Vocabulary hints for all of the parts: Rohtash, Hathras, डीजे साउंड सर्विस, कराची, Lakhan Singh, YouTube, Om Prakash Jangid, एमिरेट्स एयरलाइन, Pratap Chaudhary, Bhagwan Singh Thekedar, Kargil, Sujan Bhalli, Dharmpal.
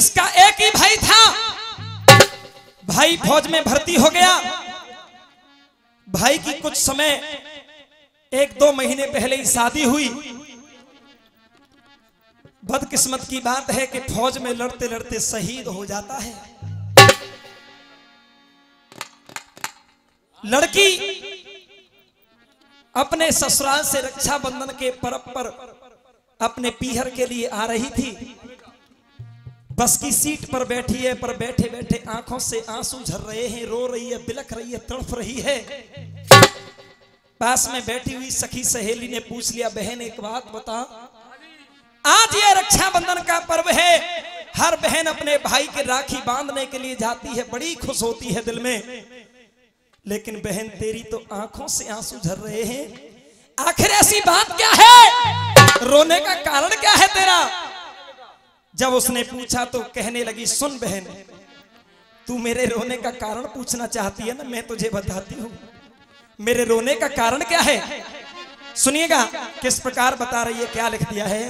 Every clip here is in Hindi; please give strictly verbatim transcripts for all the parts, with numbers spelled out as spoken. जिसका एक ही भाई था, भाई फौज में भर्ती हो गया। भाई की कुछ समय एक दो महीने पहले ही शादी हुई। बदकिस्मत की बात है कि फौज में लड़ते लड़ते शहीद हो जाता है। लड़की अपने ससुराल से रक्षाबंधन के पर्व पर अपने पीहर के लिए आ रही थी। बस की सीट पर बैठी है, पर बैठे बैठे आंखों से आंसू झर रहे हैं, रो रही है, बिलख रही है, तड़फ रही है। पास में बैठी हुई सखी सहेली ने पूछ लिया, बहन एक बात बता, आज ये रक्षाबंधन का पर्व है, हर बहन अपने भाई के राखी बांधने के लिए जाती है, बड़ी खुश होती है दिल में, लेकिन बहन तेरी तो आंखों से आंसू झर रहे हैं, आखिर ऐसी बात क्या है, रोने का कारण क्या है तेरा? जब उसने पूछा तो कहने लगी, सुन बहन, तू मेरे रोने का कारण पूछना चाहती है ना, मैं तुझे बताती हूँ मेरे रोने का कारण क्या है। सुनिएगा किस प्रकार बता रही है, क्या लिख दिया है।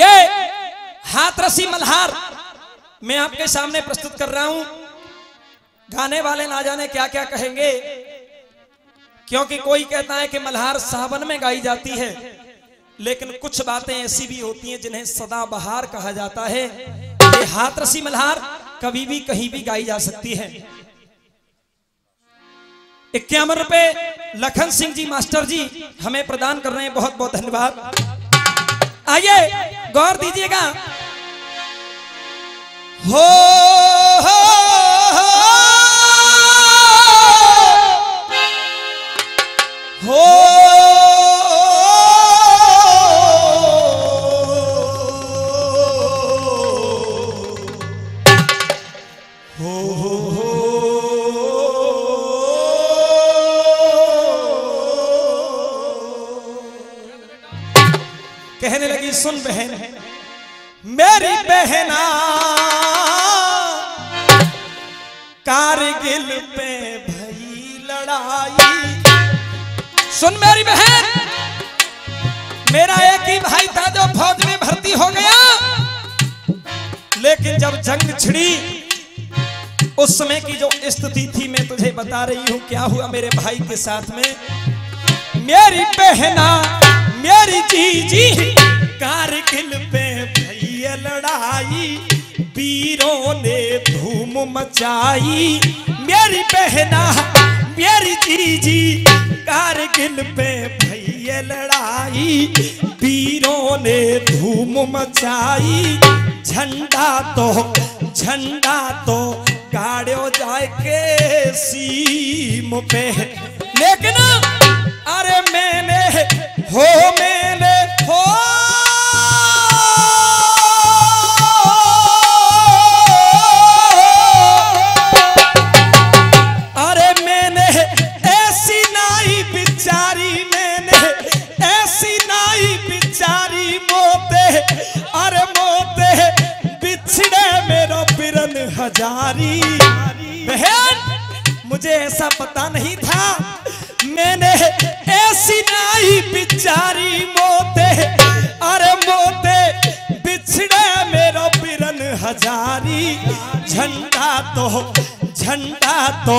ये हाथरसी मल्हार मैं आपके सामने प्रस्तुत कर रहा हूं। गाने वाले ना जाने क्या क्या कहेंगे, क्योंकि कोई कहता है कि मल्हार सावन में गाई जाती है, लेकिन कुछ बातें ऐसी भी होती हैं जिन्हें सदाबहार कहा जाता है। ये हाथरसी मल्हार कभी भी कहीं भी गाई जा सकती है। इक्यावन रुपए लखन सिंह जी मास्टर जी हमें प्रदान कर रहे हैं, बहुत बहुत धन्यवाद। आइए गौर दीजिएगा। हो, हो, हो, हो, हो सुन बहन, मेरी बहना कारगिल पे भई लड़ाई। सुन मेरी बहन, मेरा एक ही भाई था जो फौज में भर्ती हो गया, लेकिन जब जंग छिड़ी उस समय की जो स्थिति थी मैं तुझे बता रही हूं क्या हुआ मेरे भाई के साथ में। मेरी बहना मेरी जीजी कारगिल पे भई लड़ाई, वीरों ने धूम मचाई। मेरी बहना मेरी जीजी कारगिल पे भई लड़ाई, वीरों ने धूम मचाई। झंडा तो झंडा तो गाड़ियों जाए के सीम पे, लेकिन अरे मैंने हो मैंने हो हजारी। बहन मुझे ऐसा पता नहीं था, मैंने ऐसी नाई बिचारी मोते, अरे मोते बिछड़े मेरा बिरन हजारी। झंडा तो झंडा तो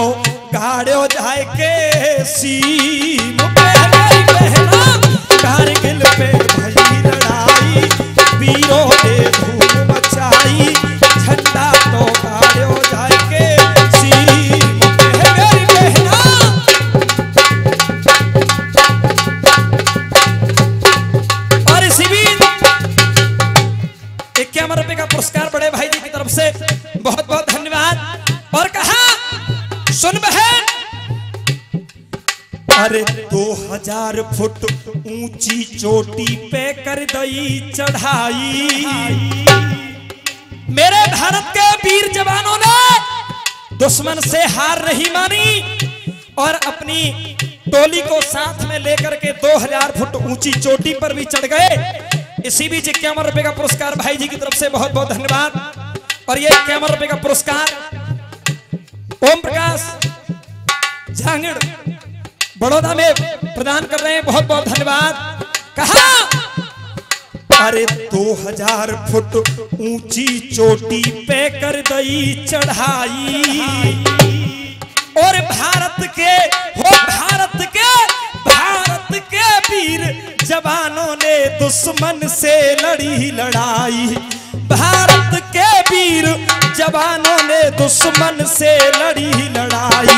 गाड़ियों जाए के सीम पे, कारगिल पे भई लड़ाई, वीरों ने धूम मचाई। झंडा तो अरे दो हजार फुट ऊंची चोटी पे कर दई चढ़ाई। मेरे भारत के वीर जवानों ने दुश्मन से हार नहीं मानी और अपनी टोली को साथ में लेकर के दो हजार फुट ऊंची चोटी पर भी चढ़ गए। इसी बीच इक्यावन रुपए का पुरस्कार भाई जी की तरफ से बहुत बहुत धन्यवाद। और ये इक्यावन रुपए का पुरस्कार ओम प्रकाश जांगिड़ बड़ौदा में प्रदान कर रहे हैं, बहुत बहुत धन्यवाद। कहा अरे दो हजार फुट ऊंची चोटी पे कर दई चढ़ाई। और भारत के हो भारत के भारत के वीर जवानों ने दुश्मन से लड़ी लड़ाई। भारत के वीर जवानों ने दुश्मन से लड़ी लड़ाई।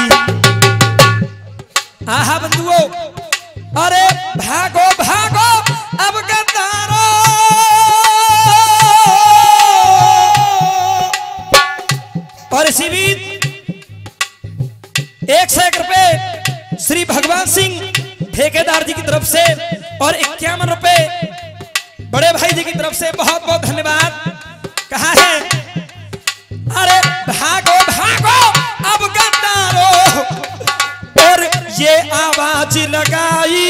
आहा बंधुओं, अरे भागो भागो अब गद्दारों, और इसी बीच एक सौ एक रुपये श्री भगवान सिंह ठेकेदार जी की तरफ से और इक्यावन रुपए बड़े भाई जी की तरफ से बहुत बहुत धन्यवाद। कहा है अरे भागो भागो अब गद्दारों, और ये आवाज लगाई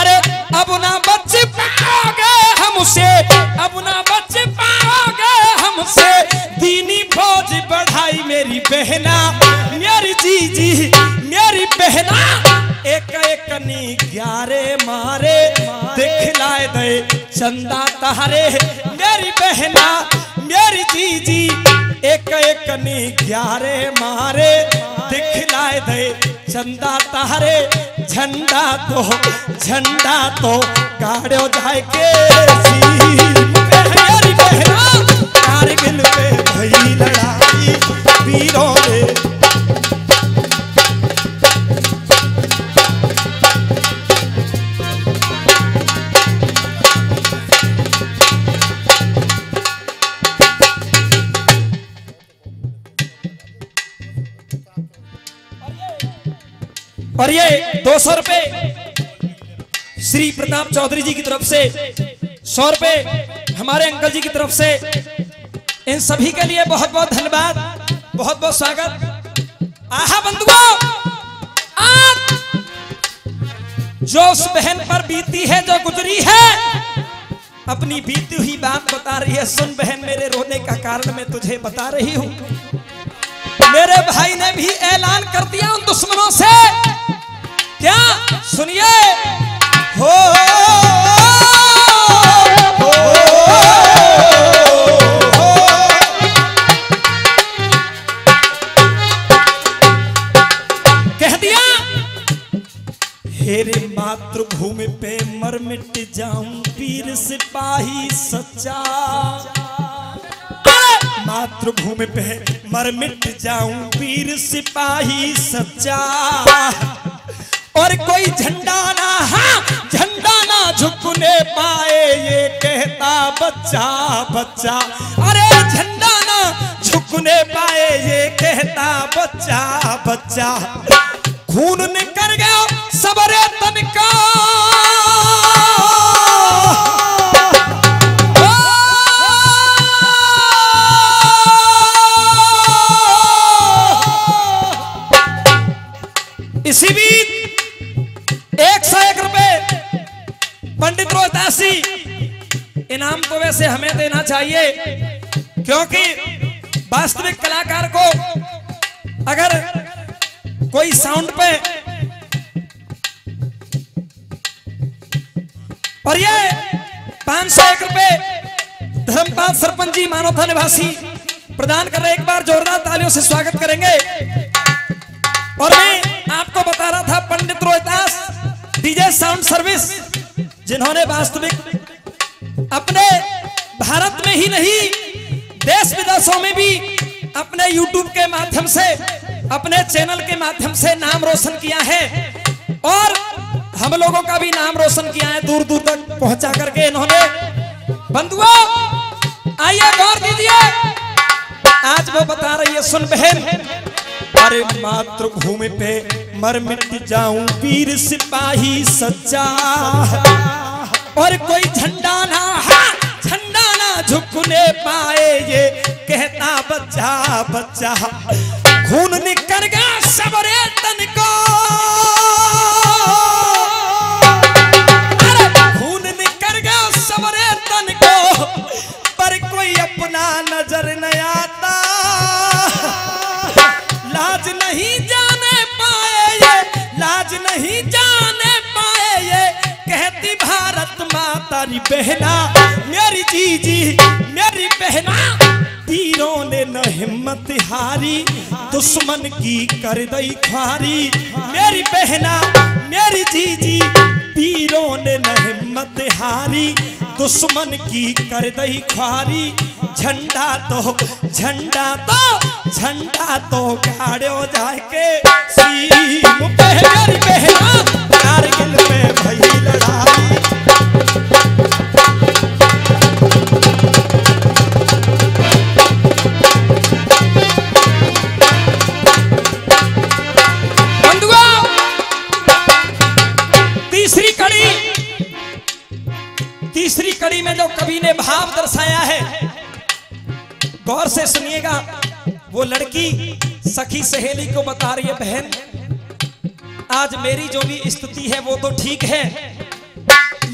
अरे अब ना बच पाओगे हमसे, अब ना बच पाओगे हमसे। दीनी फौज बढ़ाई मेरी बहना, मेरी जीजी मेरी बहना। एक एक नी ग्यारे मारे दिखलाए दे चंदा तारे मेरी बहना, मेरी जीजी। एक एक नी ग्यारे मारे दिखलाए दे चंदा तारे। झंडा तो झंडा तो काढ़ो जाए के सीर पे मेरी बहना। कारगिल पे भई लड़ाई वीरों ने, और ये दो सौ रुपए श्री प्रताप चौधरी जी की तरफ से, सौ रुपए हमारे अंकल जी की तरफ से। इन सभी के लिए बहुत बहुत धन्यवाद, बहुत बहुत स्वागत। आहा बंधुओं, आज जो उस बहन पर बीती है जो गुजरी है, अपनी बीती हुई बात बता रही है। सुन बहन, मेरे रोने का कारण मैं तुझे बता रही हूं। मेरे भाई ने भी ऐलान कर दिया उन दुश्मनों से, क्या सुनिए हो, हो, हो, हो। कह दिया हेरे मातृभूमि पे मर मिट जाऊं पीर सिपाही सच्चा। मातृभूमि पे मर मिट जाऊं पीर सिपाही सच्चा। और कोई झंडा ना हाँ झंडा ना झुकने पाए ये कहता बच्चा बच्चा। अरे झंडा ना झुकने पाए ये कहता बच्चा बच्चा। खून निकल गया सबरे तन का, इसी बीच एक सौ एक रुपए पंडित रोहताश जी। इनाम तो वैसे हमें देना चाहिए, क्योंकि वास्तविक कलाकार को अगर कोई साउंड पे, और ये पांच सौ एक रुपए धर्मपाल सरपंच जी मानवता निवासी प्रदान कर रहे। एक बार जोरदार तालियों से स्वागत करेंगे। और मैं आपको बता रहा था Pandit Rohtash डीजे साउंड सर्विस, जिन्होंने वास्तविक अपने भारत में ही नहीं देश विदेशों में भी अपने यूट्यूब के माध्यम से अपने चैनल के माध्यम से नाम रोशन किया है, और हम लोगों का भी नाम रोशन किया है। दूर दूर तक पहुंचा करके इन्होंने, बंधुओं आइए गौर दीजिए। आज वो बता रही है सुन बहन, अरे मातृभूमि पे मर मिट जाऊं पीर सिपाही सच्चा। और कोई झंडा ना हाँ झंडा ना झुकने पाए ये कहता बच्चा बच्चा। खून निकल गया सबरे तन को, अरे खून निकल गया सबरे तन को, पर कोई अपना नजर न आता। लाज नहीं जाने पाए ये, लाज नहीं जाने पाए ये कहती भारत माँ। प्यारी बहना मेरी जीजी मेरी बहना, तीरों ने न हिम्मत हारी दुश्मन की कर दई ख्वारी। मेरी बहना मेरी जीजी, तीरों ने न हिम्मत हारी दुश्मन की कर दई ख्वारी। झंडा तो झंडा तो झंडा तो गाड़ो जाके सीम पे मेरी बहना, कारगिल में भई लड़ाई। बंधुआ तीसरी कड़ी, तीसरी कड़ी में जो कवि ने भाव दर्शाया है गौर से सुनिएगा। वो लड़की सखी सहेली को बता रही है, बहन आज मेरी जो भी स्थिति है वो तो ठीक है,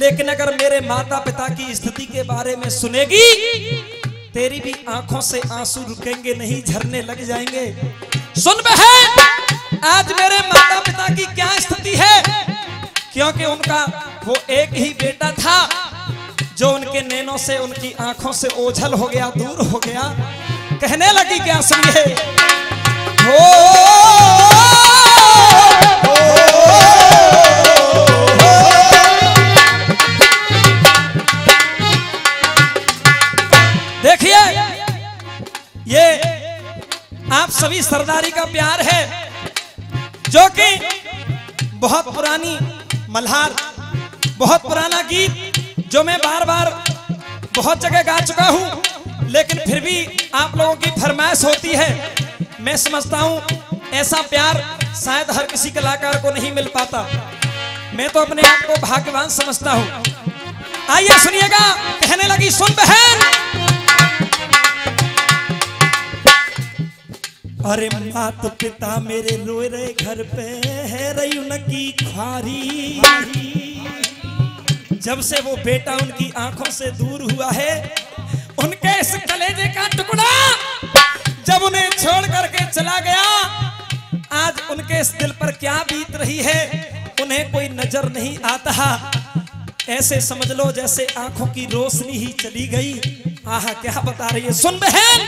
लेकिन अगर मेरे माता पिता की स्थिति के बारे में सुनेगी तेरी भी आंखों से आंसू रुकेंगे नहीं, झरने लग जाएंगे। सुन बहन, आज मेरे माता पिता की क्या स्थिति है, क्योंकि उनका वो एक ही बेटा था जो उनके नैनों से उनकी आंखों से ओझल हो गया, दूर हो गया। कहने लगी क्या सुनिए, हो देखिए ये आप सभी सरदारी का प्यार है जो कि बहुत पुरानी मल्हार, बहुत पुराना गीत जो मैं बार बार बहुत जगह गा चुका हूं, लेकिन फिर भी आप लोगों की फरमाइश होती है। मैं समझता हूं ऐसा प्यार शायद हर किसी कलाकार को नहीं मिल पाता, मैं तो अपने आप को भाग्यवान समझता हूं। आइए सुनिएगा, कहने लगी सुन बहन, अरे माता पिता मेरे रोए रहे घर पे है रही उनकी खुआरी। जब से वो बेटा उनकी आंखों से दूर हुआ है, उनके इस कलेजे का टुकड़ा जब उन्हें छोड़ करके चला गया, आज उनके इस दिल पर क्या बीत रही है उन्हें कोई नजर नहीं आता। ऐसे समझ लो जैसे आंखों की रोशनी ही चली गई। आहा क्या बता रही है, सुन बहन।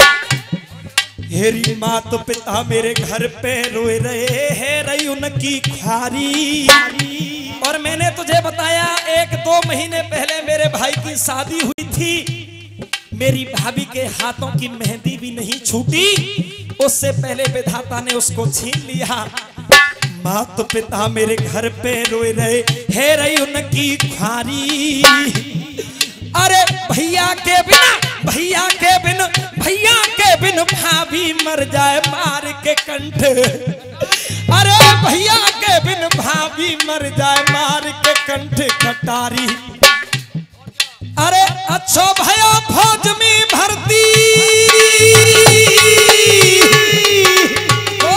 हेरी मात पिता मेरे घर पे रोए रहे है रही उनकी खुआरी। और मैंने तुझे बताया एक दो महीने पहले मेरे भाई की शादी हुई थी, मेरी भाभी के हाथों की मेहंदी भी नहीं छूटी, उससे पहले विधाता ने उसको छीन लिया। माता पिता मेरे घर पे रोए रहे है रही उनकी खुआरी। अरे भैया के बिना भैया के बिन भैया के बिन भाभी मर जाए मार के कंठ। अरे भैया के बिन भाभी मर जाए मार के कंठ कटारी। अरे अच्छो भया फौज में भर्ती, ओ,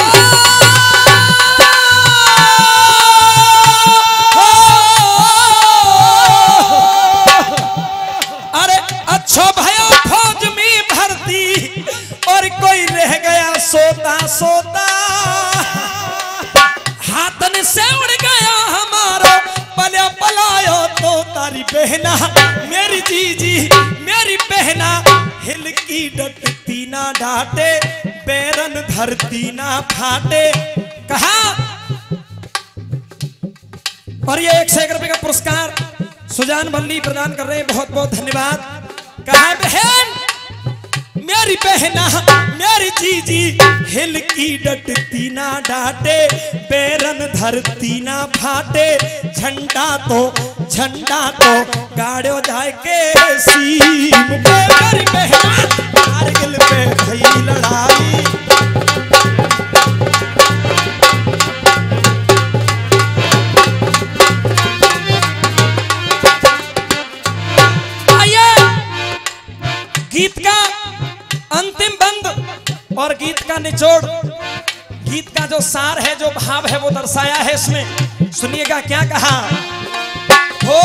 ओ, ओ, अरे अच्छो भया फौज में भर्ती और कोई रह गया सोता सोता। हाथन से उड़ गया हमारा पला पलायो तो तारी बहना, मेरी जीजी मेरी बहना। हिल की डटती ना डाटे बैरन धरती ना फाटे। कहा और ये एक सौ एक रुपए का पुरस्कार सुजान भल्ली प्रदान कर रहे हैं, बहुत बहुत धन्यवाद। कहा बहन मेरी बहना मेरी जीजी, हिल की डटती ना डाटे बैरन धरती ना फाटे। झंडा तो झंडा तो गाड़ो जाके सीम पे मेरी बहना, कारगिल पे भई लड़ाई। आइए गीत का अंतिम बंद और गीत का निचोड़, गीत का जो सार है जो भाव है वो दर्शाया है इसमें। सुनिएगा क्या कहा, हो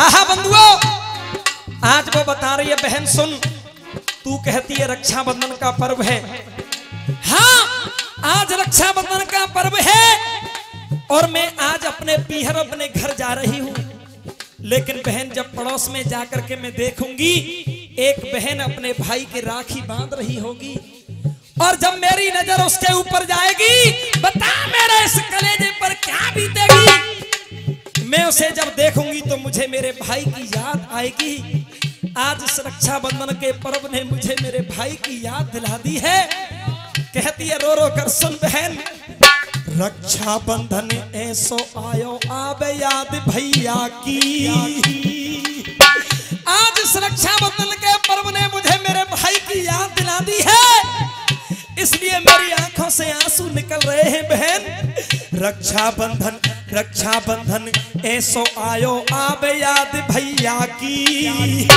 आहा बंधुओं, आज वो बता रही है बहन सुन, तू कहती है रक्षाबंधन का पर्व है। हाँ, आज रक्षाबंधन का पर्व है और मैं आज अपने पीहर अपने घर जा रही हूँ, लेकिन बहन जब पड़ोस में जाकर के मैं देखूंगी एक बहन अपने भाई की राखी बांध रही होगी और जब मेरी नजर उसके ऊपर जाएगी, बता मेरे इस कलेजे पर क्या बीतेगी। मैं उसे जब देखूंगी तो मुझे मेरे भाई की याद आएगी। आज इस रक्षाबंधन के पर्व ने मुझे मेरे भाई की याद दिला दी है। कहती है रो रो कर सुन बहन, रक्षाबंधन ऐसो आयो आबे याद भैया की। आज इस रक्षाबंधन के पर्व ने मुझे मेरे भाई की याद दिला दी है, इसलिए मेरी आंखों से आंसू निकल रहे हैं बहन। रक्षाबंधन रक्षाबंधन ऐसो आयो आबे याद भैया की।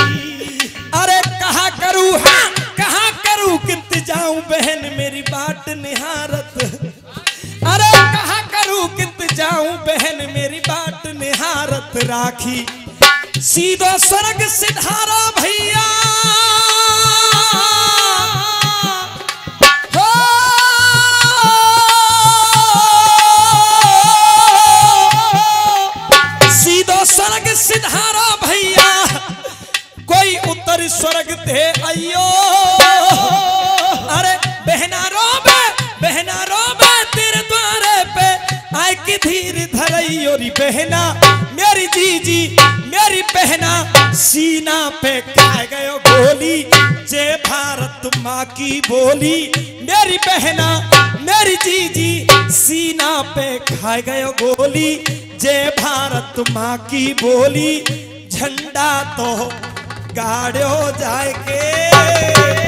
अरे कहाँ करूँ हाँ कहाँ करूँ कित जाऊं बहन मेरी बाट निहारत। अरे कहाँ करूँ कित जाऊं बहन मेरी बाट निहारत, राखी सीधो स्वर्ग सिधारो भैया। सिधारो भैया कोई उत्तर स्वर्ग थे आयो। अरे बहनारो में बहनारो में तेरे द्वारे पे आय की धीर धरई ओरी बहना मेरी जीजी मेरी बहना, सीना पे खाए गयो गोली जय भारत माँ की बोली। मेरी बहना मेरी जीजी सीना पे खाए गयो गोली जय भारत माँ की बोली, झंडा तो गाड़ो जाए के।